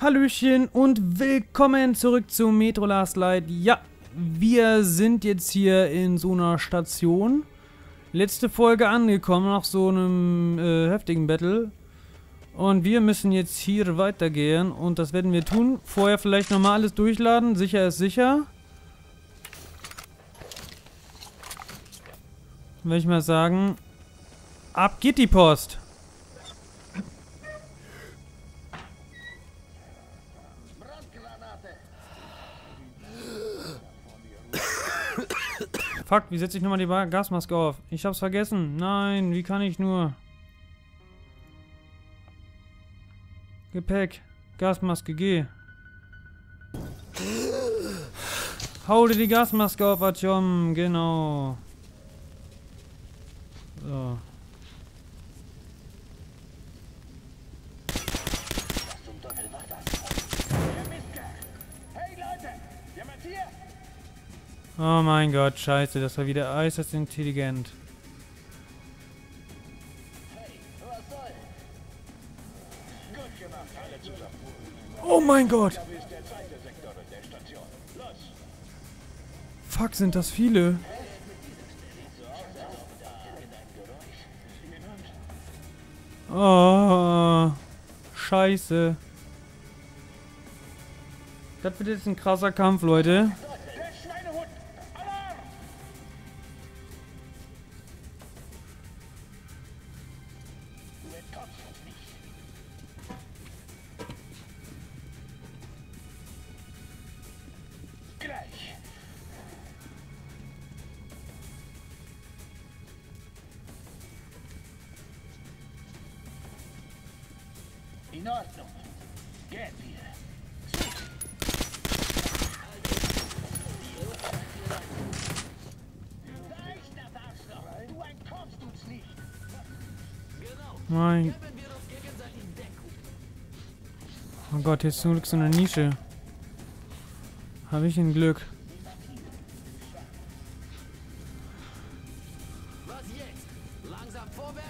Hallöchen und willkommen zurück zu Metro Last Light. Ja, wir sind jetzt hier in so einer Station. Letzte Folge angekommen, nach so einem heftigen Battle. Und wir müssen jetzt hier weitergehen und das werden wir tun. Vorher vielleicht nochmal alles durchladen, sicher ist sicher. Würde ich mal sagen, ab geht die Post. Fuck, wie setze ich nochmal die Gasmaske auf? Ich hab's vergessen. Nein, wie kann ich nur? Gepäck, Gasmaske, geh. Hau dir die Gasmaske auf, Artyom, genau. So. Oh mein Gott, scheiße, das war wieder äußerst intelligent. Oh mein Gott! Fuck, sind das viele? Oh, scheiße. Das wird jetzt ein krasser Kampf, Leute. In Ordnung. Geht wieder. Du entkommst uns nicht. Nein. Oh Gott, hier ist zum Glück so eine Nische. Habe ich ein Glück. Was jetzt? Langsam vorwärts.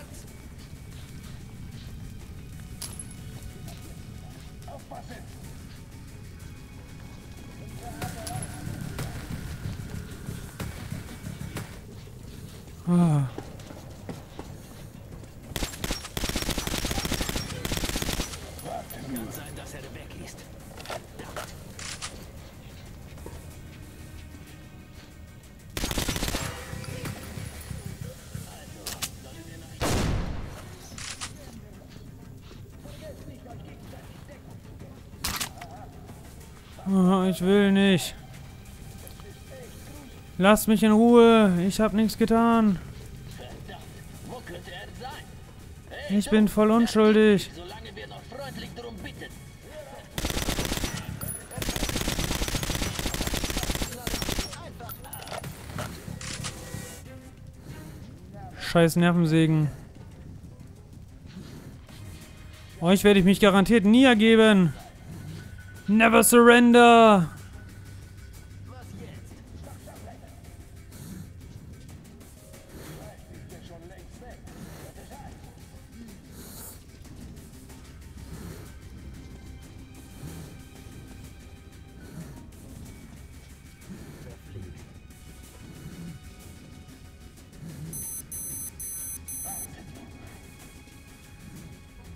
Ah. Kann sein, dass er weg ist. Oh, ich will nicht. Lasst mich in Ruhe, ich habe nichts getan. Ich bin voll unschuldig. Solange wir noch freundlich darum bitten. Scheiß Nervensägen. Euch werde ich mich garantiert nie ergeben. Never surrender.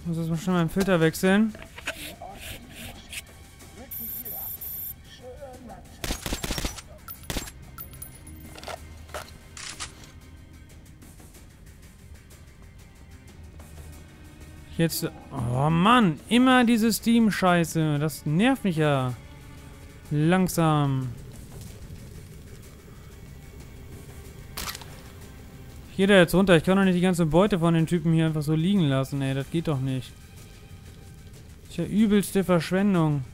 Muss jetzt mal schnell meinen Filter wechseln. Jetzt. Oh Mann, immer diese Steam-Scheiße. Das nervt mich ja. Langsam. Ich gehe da jetzt runter. Ich kann doch nicht die ganze Beute von den Typen hier einfach so liegen lassen, ey. Das geht doch nicht. Das ist ja übelste Verschwendung.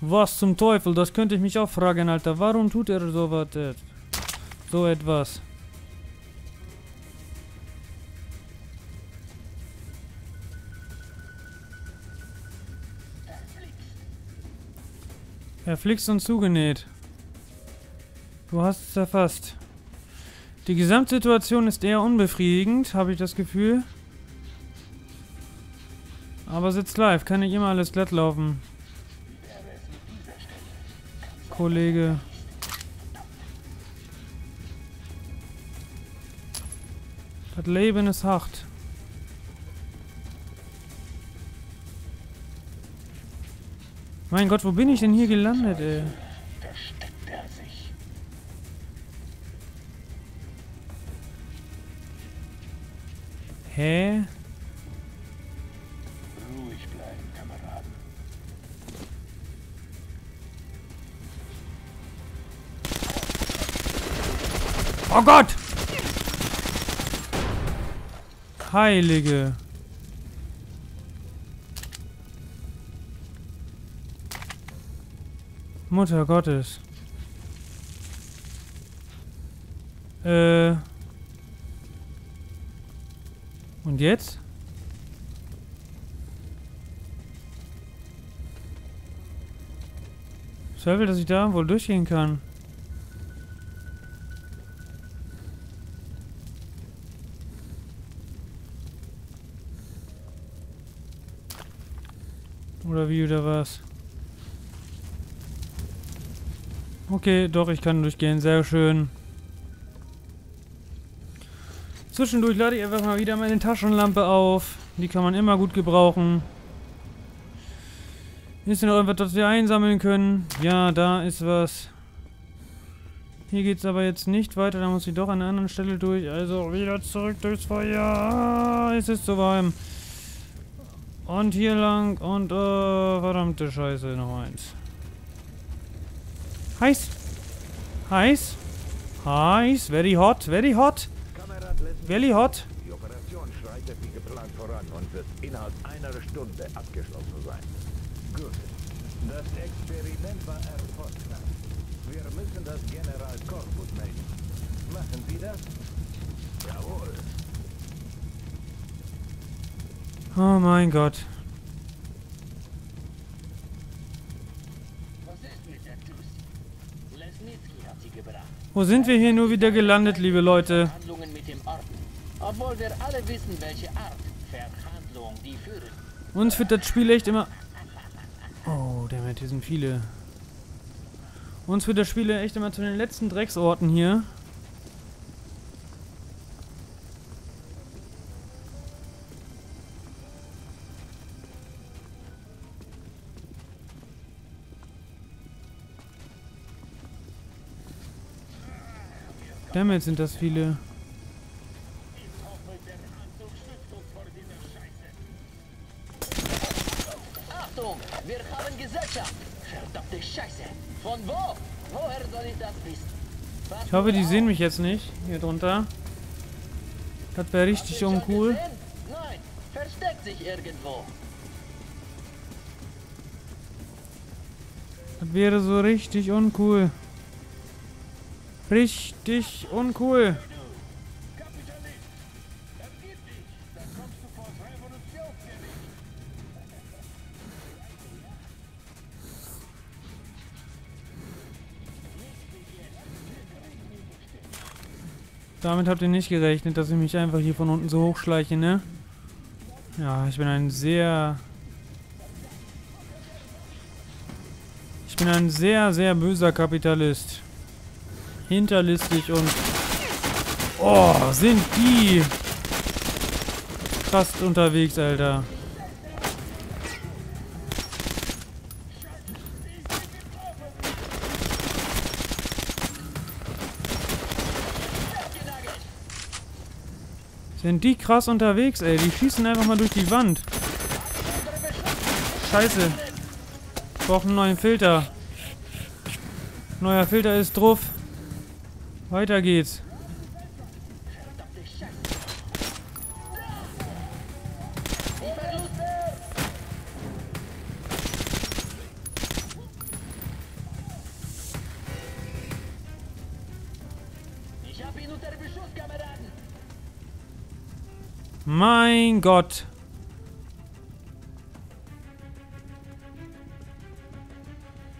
Was zum Teufel? Das könnte ich mich auch fragen, Alter. Warum tut er sowas? So etwas. Verflixt und zugenäht. Du hast es erfasst. Die Gesamtsituation ist eher unbefriedigend, habe ich das Gefühl. Aber sitzt live, kann nicht immer alles glatt laufen. Kollege. Das Leben ist hart. Mein Gott, wo bin ich denn hier gelandet, ey? Hä? Ruhig bleiben, Kameraden. Oh Gott! Heilige. Mutter Gottes. Und jetzt? Ich hoffe, dass ich da wohl durchgehen kann. Oder wie, oder was? Okay, doch, ich kann durchgehen. Sehr schön. Zwischendurch lade ich einfach mal wieder meine Taschenlampe auf. Die kann man immer gut gebrauchen. Ist denn noch irgendwas, das wir einsammeln können? Ja, da ist was. Hier geht es aber jetzt nicht weiter. Da muss ich doch an einer anderen Stelle durch. Also wieder zurück durchs Feuer. Es ist zu warm. Und hier lang. Und verdammte Scheiße. Noch eins. Heiß. Heiß. Heiß. Very hot. Very hot. Very hot. Die Operation schreitet wie geplant voran und wird innerhalb einer Stunde abgeschlossen sein. Gut. Das Experiment war erfolgreich. Wir müssen das General Korpus melden. Machen Sie das? Jawohl. Oh mein Gott. Wo sind wir hier nur wieder gelandet, liebe Leute? Obwohl wir alle wissen, welche Art Verhandlung die führen. Uns wird das Spiel echt immer... Oh, damit, hier sind viele. Uns wird das Spiel echt immer zu den letzten Drecksorten hier. Damit sind das viele. Achtung, wir haben Gesellschaft. Verdammte Scheiße. Von wo? Woher soll ich das wissen? Ich hoffe, die sehen mich jetzt nicht hier drunter. Das wäre richtig uncool. Nein, versteckt sich irgendwo. Das wäre so richtig uncool. Richtig uncool. Damit habt ihr nicht gerechnet, dass ich mich einfach hier von unten so hochschleiche, ne? Ja, ich bin ein sehr... Ich bin ein sehr, sehr böser Kapitalist. Hinterlistig und... Oh, sind die... krass unterwegs, Alter. Sind die krass unterwegs, ey. Die schießen einfach mal durch die Wand. Scheiße. Ich brauche einen neuen Filter. Neuer Filter ist drauf. Weiter geht's. Ich hab ihn unter Beschuss, Kameraden. Mein Gott.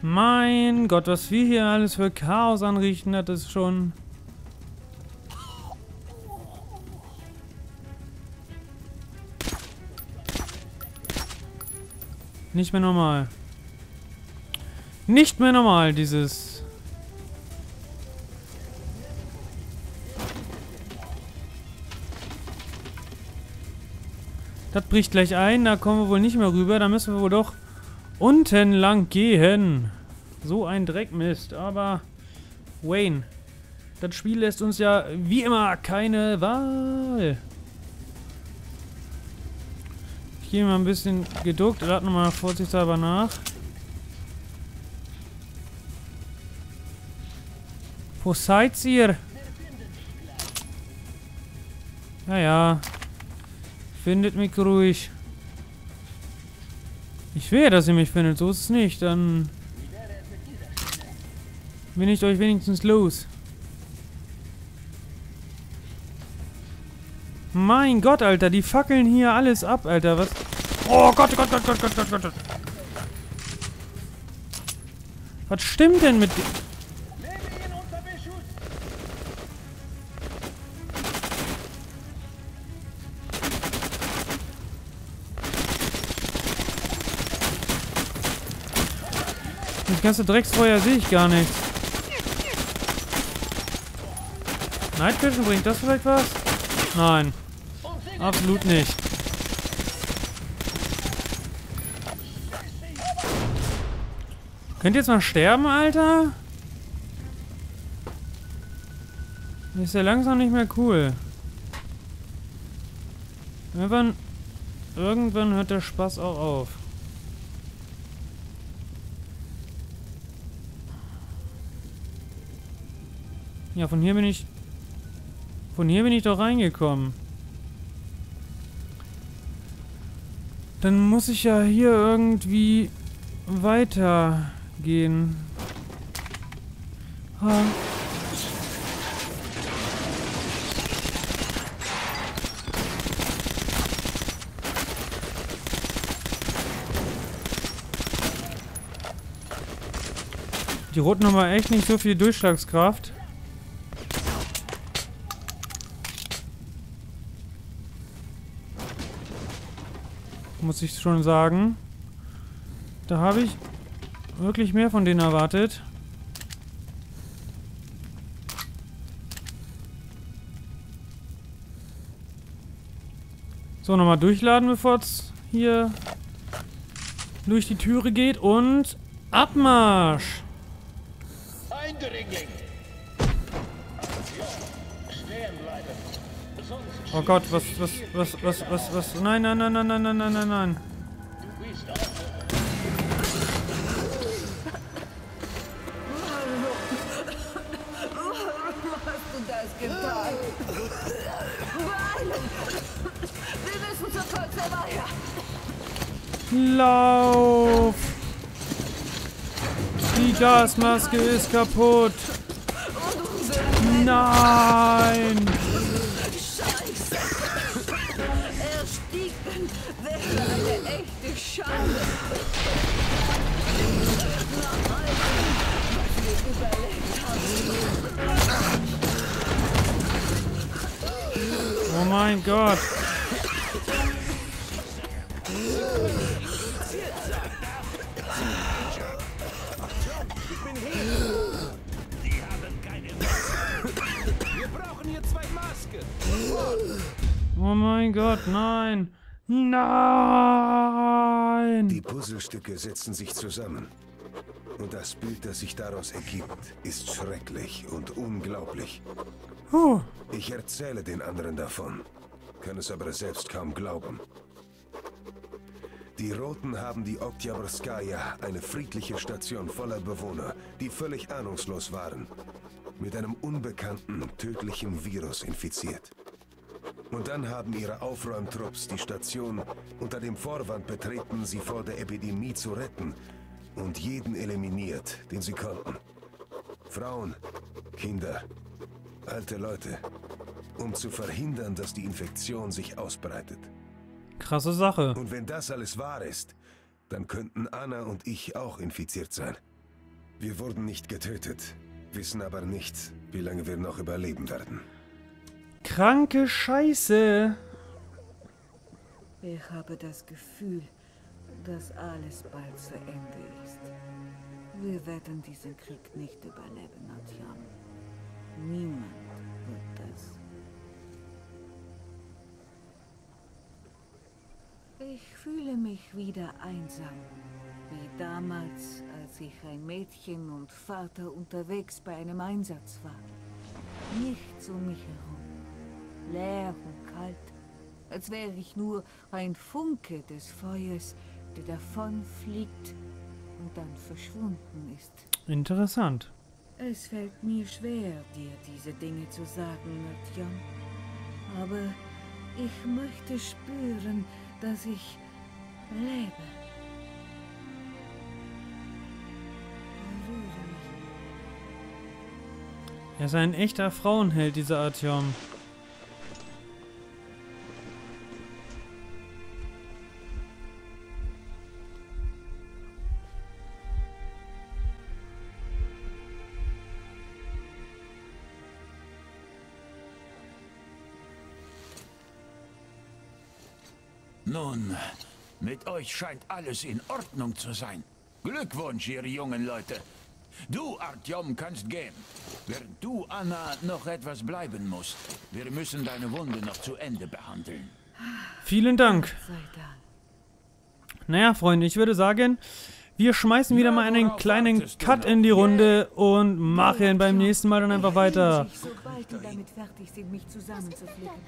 Mein Gott, was wir hier alles für Chaos anrichten, das ist schon... Nicht mehr normal. Nicht mehr normal, dieses... Das bricht gleich ein, da kommen wir wohl nicht mehr rüber, da müssen wir wohl doch unten lang gehen. So ein Dreckmist, aber... Wayne, das Spiel lässt uns ja wie immer keine Wahl. Hier mal ein bisschen geduckt, lad nochmal vorsichtshalber nach. Wo seid ihr? Naja. Findet mich ruhig. Ich will, dass ihr mich findet, so ist es nicht. Dann bin ich euch wenigstens los. Mein Gott, Alter, die fackeln hier alles ab, Alter, was? Oh Gott, Gott, Gott, Gott, Gott, Gott, Gott, Gott. Was stimmt denn mit... Das ganze Drecksfeuer sehe ich gar nicht. Nightvision, bringt das vielleicht was? Nein. Absolut nicht. Könnt ihr jetzt mal sterben, Alter? Das ist ja langsam nicht mehr cool. Irgendwann hört der Spaß auch auf. Ja, von hier bin ich doch reingekommen. Dann muss ich ja hier irgendwie weitergehen. Ah. Die Roten haben echt nicht so viel Durchschlagskraft. Muss ich schon sagen. Da habe ich wirklich mehr von denen erwartet. So, nochmal durchladen, bevor es hier durch die Türe geht. Und Abmarsch! Oh Gott, was, nein, nein, nein, nein, nein, nein, nein, nein, nein. Was hast du das getan? Wir müssen sofort vorbei. Lauf! Die Gasmaske ist kaputt. Nein! Oh mein Gott. Die haben keine Masken. Wir brauchen hier zwei Masken. Oh mein Gott, nein. Nein! Die Puzzlestücke setzen sich zusammen. Und das Bild, das sich daraus ergibt, ist schrecklich und unglaublich. Huh. Ich erzähle den anderen davon, kann es aber selbst kaum glauben. Die Roten haben die Oktyabrskaya, eine friedliche Station voller Bewohner, die völlig ahnungslos waren, mit einem unbekannten, tödlichen Virus infiziert. Und dann haben ihre Aufräumtrupps die Station unter dem Vorwand betreten, sie vor der Epidemie zu retten, und jeden eliminiert, den sie konnten. Frauen, Kinder, alte Leute, um zu verhindern, dass die Infektion sich ausbreitet. Krasse Sache. Und wenn das alles wahr ist, dann könnten Anna und ich auch infiziert sein. Wir wurden nicht getötet, wissen aber nicht, wie lange wir noch überleben werden. Kranke Scheiße! Ich habe das Gefühl, dass alles bald zu Ende ist. Wir werden diesen Krieg nicht überleben, Artyom. Niemand wird das. Ich fühle mich wieder einsam, wie damals, als ich ein Mädchen und Vater unterwegs bei einem Einsatz war. Nichts um mich herum, leer und kalt, als wäre ich nur ein Funke des Feuers, der davonfliegt und dann verschwunden ist. Interessant. Es fällt mir schwer, dir diese Dinge zu sagen, Artyom. Aber ich möchte spüren, dass ich lebe. Er ist ein echter Frauenheld, dieser Artyom. Nun, mit euch scheint alles in Ordnung zu sein. Glückwunsch, ihr jungen Leute. Du, Artyom, kannst gehen. Während du, Anna, noch etwas bleiben musst. Wir müssen deine Wunde noch zu Ende behandeln. Vielen Dank. Naja, Freunde, ich würde sagen, wir schmeißen wieder mal einen kleinen Cut in die Runde und machen beim nächsten Mal dann einfach weiter.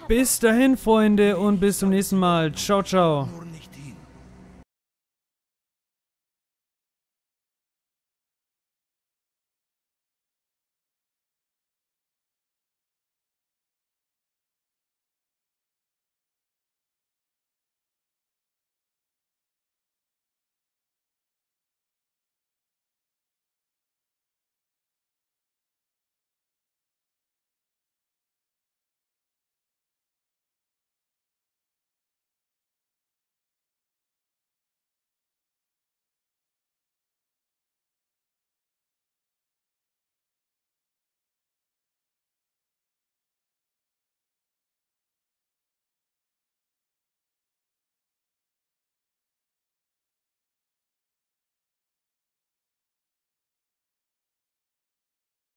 Bis dahin, Freunde, und bis zum nächsten Mal. Ciao, ciao.